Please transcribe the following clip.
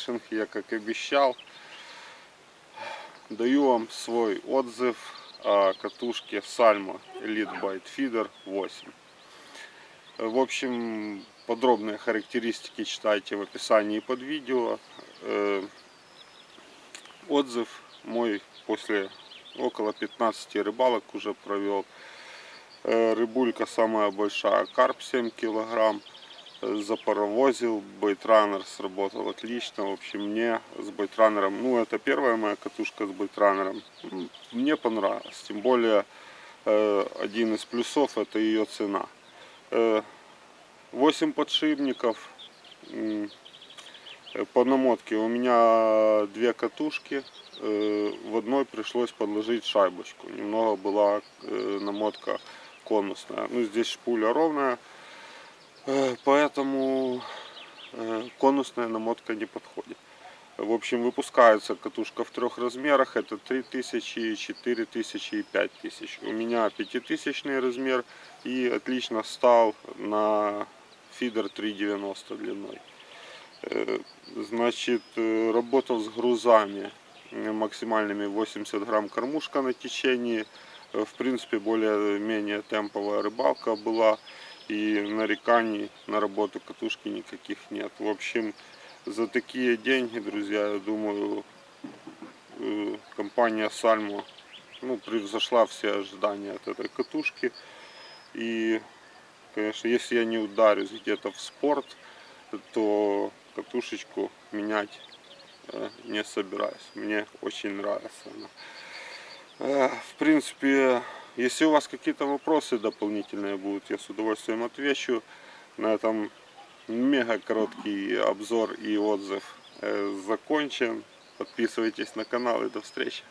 афишинг, я как обещал, даю вам свой отзыв о катушке Salmo Elite Bite Feeder 8. В общем, подробные характеристики читайте в описании под видео. Отзыв мой после около 15 рыбалок уже провел. Рыбулька самая большая, карп 7 килограмм. Запаровозил, байтранер сработал отлично. В общем, мне с байтранером, ну это первая моя катушка с байтранером, мне понравилось. Тем более, один из плюсов — это ее цена. 8 подшипников. По намотке у меня две катушки, в одной пришлось подложить шайбочку. Немного была намотка конусная, ну здесь шпуля ровная, поэтому конусная намотка не подходит. В общем, выпускается катушка в трех размерах, это 3000, 4000 и 5000. У меня 5000 размер, и отлично стал на фидер 3,90 длиной. Значит, работал с грузами максимальными 80 грамм кормушка на течении. В принципе, более-менее темповая рыбалка была, и нареканий на работу катушки никаких нет. В общем, за такие деньги, друзья, я думаю, компания Salmo, ну, превзошла все ожидания от этой катушки. И, конечно, если я не ударюсь где-то в спорт, то катушечку менять не собираюсь. Мне очень нравится она. В принципе, если у вас какие-то вопросы дополнительные будут, я с удовольствием отвечу. На этом мега короткий обзор и отзыв закончен. Подписывайтесь на канал и до встречи.